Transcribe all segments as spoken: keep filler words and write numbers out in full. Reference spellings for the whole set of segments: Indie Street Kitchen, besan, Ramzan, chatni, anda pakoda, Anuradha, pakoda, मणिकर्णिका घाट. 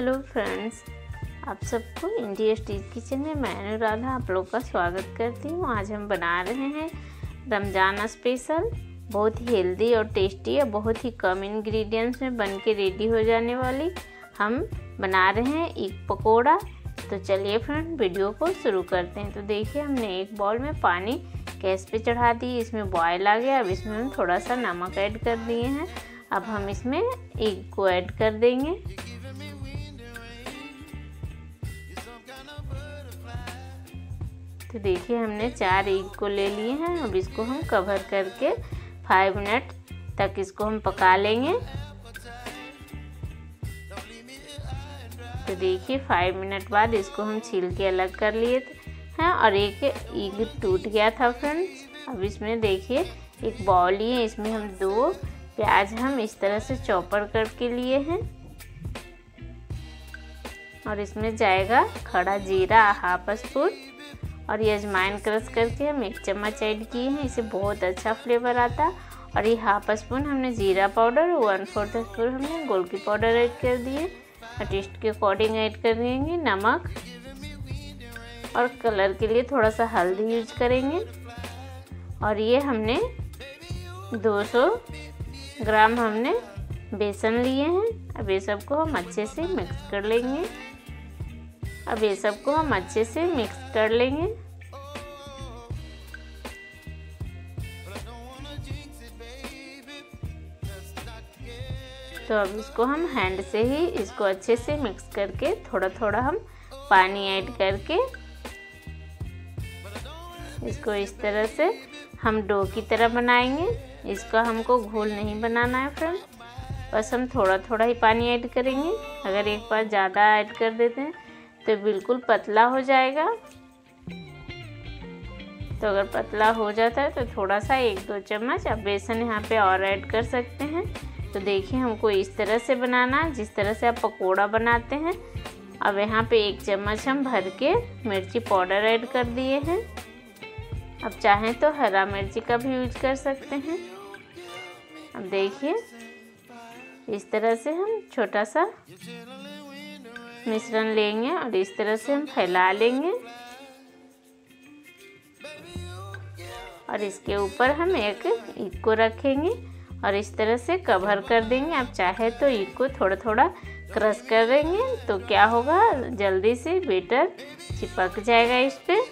Hello friends, आप सबको India street kitchen में मैं अनुराधा आप लोग का स्वागत करती हूँ। आज हम बना रहे हैं रमज़ान स्पेशल, बहुत ही हेल्दी और टेस्टी और बहुत ही कम इंग्रेडिएंट्स में बन के रेडी हो जाने वाली हम बना रहे हैं एक पकोड़ा। तो चलिए फ्रेंड वीडियो को शुरू करते हैं। तो देखिए हमने एक बाउल में पानी गैस पर चढ़ा दी, इसमें बॉयल आ गया। अब इसमें हम थोड़ा सा नमक ऐड कर दिए हैं। अब हम इसमें एग को ऐड कर देंगे। तो देखिए हमने चार एग को ले लिए हैं। अब इसको हम कवर करके फाइव मिनट तक इसको हम पका लेंगे। तो देखिए फाइव मिनट बाद इसको हम छील के अलग कर लिए हैं और एक एग टूट गया था फ्रेंड्स। अब इसमें देखिए एक बाउल ही है, इसमें हम दो प्याज हम इस तरह से चॉपर करके लिए हैं और इसमें जाएगा खड़ा जीरा हाफ स्पून और ये अजवाइन क्रश करके हम एक चम्मच ऐड किए हैं, इससे बहुत अच्छा फ्लेवर आता। और ये हाफ स्पून हमने जीरा पाउडर, वन फोर्थ स्पून हमने गोलकी पाउडर ऐड कर दिए और टेस्ट के अकॉर्डिंग ऐड कर देंगे नमक और कलर के लिए थोड़ा सा हल्दी यूज करेंगे। और ये हमने दो सौ ग्राम हमने बेसन लिए हैं। अब ये सबको हम अच्छे से मिक्स कर लेंगे। अब ये सबको हम अच्छे से मिक्स कर लेंगे। तो अब इसको हम हैंड से ही इसको अच्छे से मिक्स करके थोड़ा थोड़ा हम पानी ऐड करके इसको इस तरह से हम डो की तरह बनाएंगे। इसको हमको घोल नहीं बनाना है फ्रेंड, बस हम थोड़ा थोड़ा ही पानी ऐड करेंगे। अगर एक बार ज़्यादा ऐड कर देते हैं तो बिल्कुल पतला हो जाएगा। तो अगर पतला हो जाता है तो थोड़ा सा एक दो चम्मच अब बेसन यहाँ पे और ऐड कर सकते हैं। तो देखिए हमको इस तरह से बनाना, जिस तरह से आप पकोड़ा बनाते हैं। अब यहाँ पे एक चम्मच हम भर के मिर्ची पाउडर ऐड कर दिए हैं। अब चाहें तो हरा मिर्ची का भी यूज कर सकते हैं। अब देखिए इस तरह से हम छोटा सा मिश्रण लेंगे और इस तरह से हम फैला लेंगे और इसके ऊपर हम एक एग को रखेंगे और इस तरह से कवर कर देंगे। आप चाहे तो एग को थोड़ा थोड़ा क्रश कर देंगे तो क्या होगा, जल्दी से बेटर चिपक जाएगा इस पर।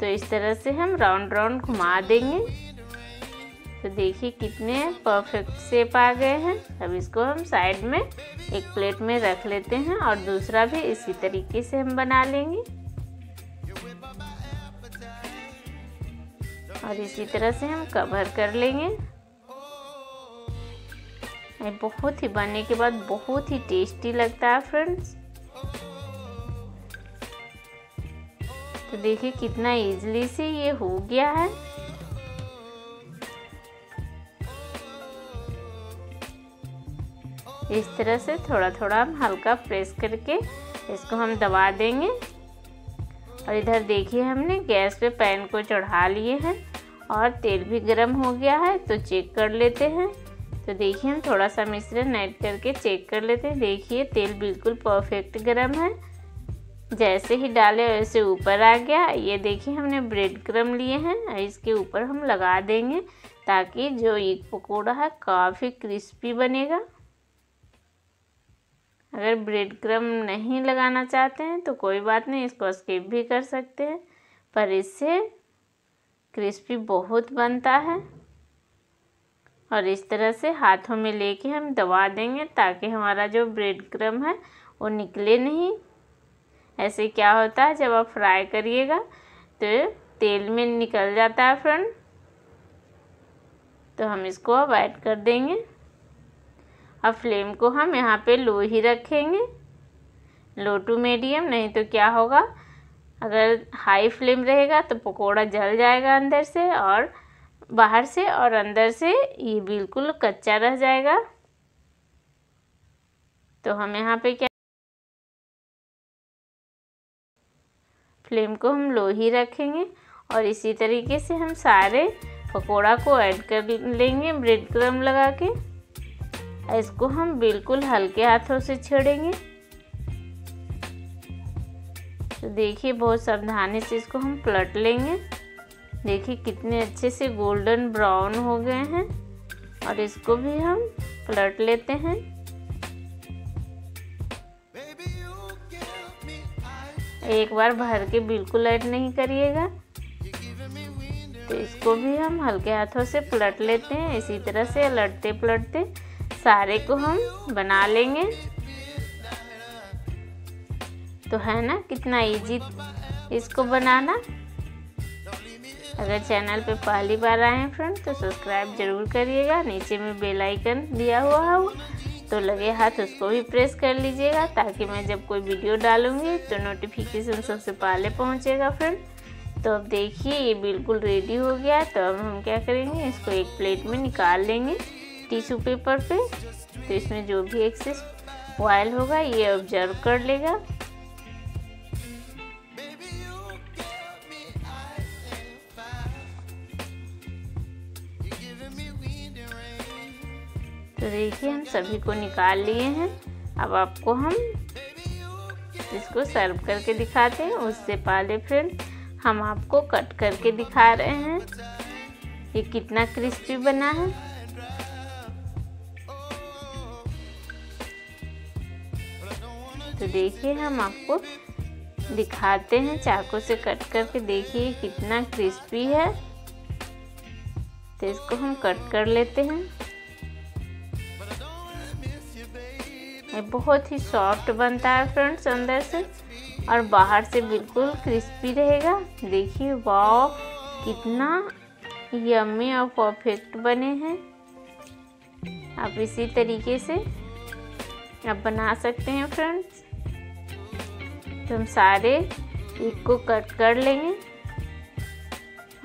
तो इस तरह से हम राउंड राउंड घुमा देंगे। तो देखिए कितने परफेक्ट शेप आ गए हैं। अब इसको हम साइड में एक प्लेट में रख लेते हैं और दूसरा भी इसी तरीके से हम बना लेंगे और इसी तरह से हम कवर कर लेंगे। ये बहुत ही बनने के बाद बहुत ही टेस्टी लगता है फ्रेंड्स। तो देखिए कितना इजीली से ये हो गया है। इस तरह से थोड़ा थोड़ा हम हल्का प्रेस करके इसको हम दबा देंगे। और इधर देखिए हमने गैस पे पैन को चढ़ा लिए हैं और तेल भी गर्म हो गया है, तो चेक कर लेते हैं। तो देखिए हम थोड़ा सा मिश्रण ऐड करके चेक कर लेते हैं। देखिए तेल बिल्कुल परफेक्ट गर्म है, जैसे ही डाले वैसे ऊपर आ गया। ये देखिए हमने ब्रेड क्रम्ब लिए हैं, इसके ऊपर हम लगा देंगे ताकि जो एग पकोड़ा है काफ़ी क्रिस्पी बनेगा। अगर ब्रेड क्रम्ब नहीं लगाना चाहते हैं तो कोई बात नहीं, इसको स्किप भी कर सकते हैं, पर इससे क्रिस्पी बहुत बनता है। और इस तरह से हाथों में लेके हम दबा देंगे ताकि हमारा जो ब्रेड क्रम्ब है वो निकले नहीं। ऐसे क्या होता है, जब आप फ्राई करिएगा तो तेल में निकल जाता है फ्रेंड। तो हम इसको अब ऐड कर देंगे। अब फ्लेम को हम यहाँ पे लो ही रखेंगे, लो टू मीडियम। नहीं तो क्या होगा, अगर हाई फ्लेम रहेगा तो पकोड़ा जल जाएगा अंदर से और बाहर से, और अंदर से ये बिल्कुल कच्चा रह जाएगा। तो हम यहाँ पे क्या, फ्लेम को हम लो ही रखेंगे। और इसी तरीके से हम सारे पकोड़ा को ऐड कर लेंगे ब्रेड क्रम्ब लगा के। इसको हम बिल्कुल हल्के हाथों से छेड़ेंगे। तो देखिए बहुत सावधानी से इसको हम पलट लेंगे। देखिए कितने अच्छे से गोल्डन ब्राउन हो गए हैं और इसको भी हम पलट लेते हैं। एक बार भर के बिल्कुल ऐड नहीं करिएगा। तो इसको भी हम हल्के हाथों से पलट लेते हैं। इसी तरह से पलटते पलटते सारे को हम बना लेंगे। तो है ना कितना इजी इसको बनाना। अगर चैनल पे पहली बार आए हैं फ्रेंड तो सब्सक्राइब जरूर करिएगा। नीचे में बेल आइकन दिया हुआ है तो लगे हाथ उसको भी प्रेस कर लीजिएगा ताकि मैं जब कोई वीडियो डालूंगी तो नोटिफिकेशन सबसे पहले पहुंचेगा फ्रेंड। तो अब देखिए ये बिल्कुल रेडी हो गया। तो अब हम क्या करेंगे, इसको एक प्लेट में निकाल लेंगे टिश्यू पेपर पे। तो इसमें जो भी एक्सेस ऑयल होगा ये ऑब्जर्व कर लेगा। तो देखिए हम सभी को निकाल लिए हैं। अब आपको हम इसको सर्व करके दिखाते हैं। उससे पहले फ्रेंड हम आपको कट करके दिखा रहे हैं ये कितना क्रिस्पी बना है। तो देखिए हम आपको दिखाते हैं चाकू से कट करके। देखिए कितना क्रिस्पी है। तो इसको हम कट कर लेते हैं। ये बहुत ही सॉफ्ट बनता है फ्रेंड्स अंदर से और बाहर से बिल्कुल क्रिस्पी रहेगा। देखिए वाव कितना यम्मी और परफेक्ट बने हैं। आप इसी तरीके से आप बना सकते हैं फ्रेंड्स। तो हम सारे एक को कट कर लेंगे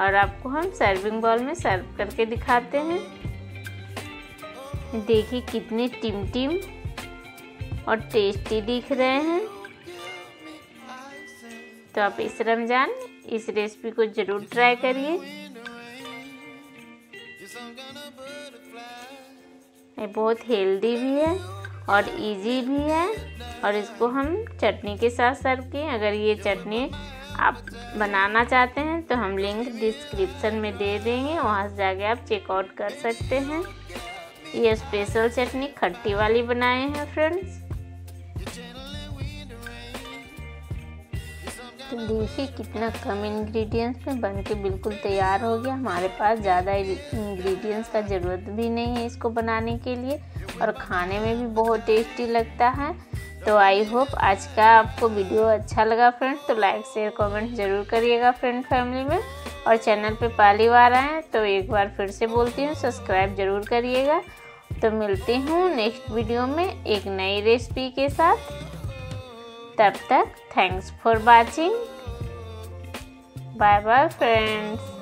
और आपको हम सर्विंग बाउल में सर्व करके दिखाते हैं। देखिए कितने टिम टिम और टेस्टी दिख रहे हैं। तो आप इस रमज़ान इस रेसिपी को ज़रूर ट्राई करिए। ये बहुत हेल्दी भी है और इजी भी है और इसको हम चटनी के साथ सर्व किए। अगर ये चटनी आप बनाना चाहते हैं तो हम लिंक डिस्क्रिप्शन में दे देंगे, वहाँ से जाके आप चेकआउट कर सकते हैं। ये स्पेशल चटनी खट्टी वाली बनाए हैं फ्रेंड्स। तो देखिए कितना कम इंग्रेडिएंट्स में बनके बिल्कुल तैयार हो गया। हमारे पास ज़्यादा इंग्रेडिएंट्स का ज़रूरत भी नहीं है इसको बनाने के लिए और खाने में भी बहुत टेस्टी लगता है। तो आई होप आज का आपको वीडियो अच्छा लगा फ्रेंड्स। तो लाइक शेयर कमेंट ज़रूर करिएगा फ्रेंड फैमिली में। और चैनल पे पहली बार आए तो एक बार फिर से बोलती हूँ सब्सक्राइब ज़रूर करिएगा। तो मिलती हूँ नेक्स्ट वीडियो में एक नई रेसिपी के साथ। तब तक thanks for watching. Bye bye friends.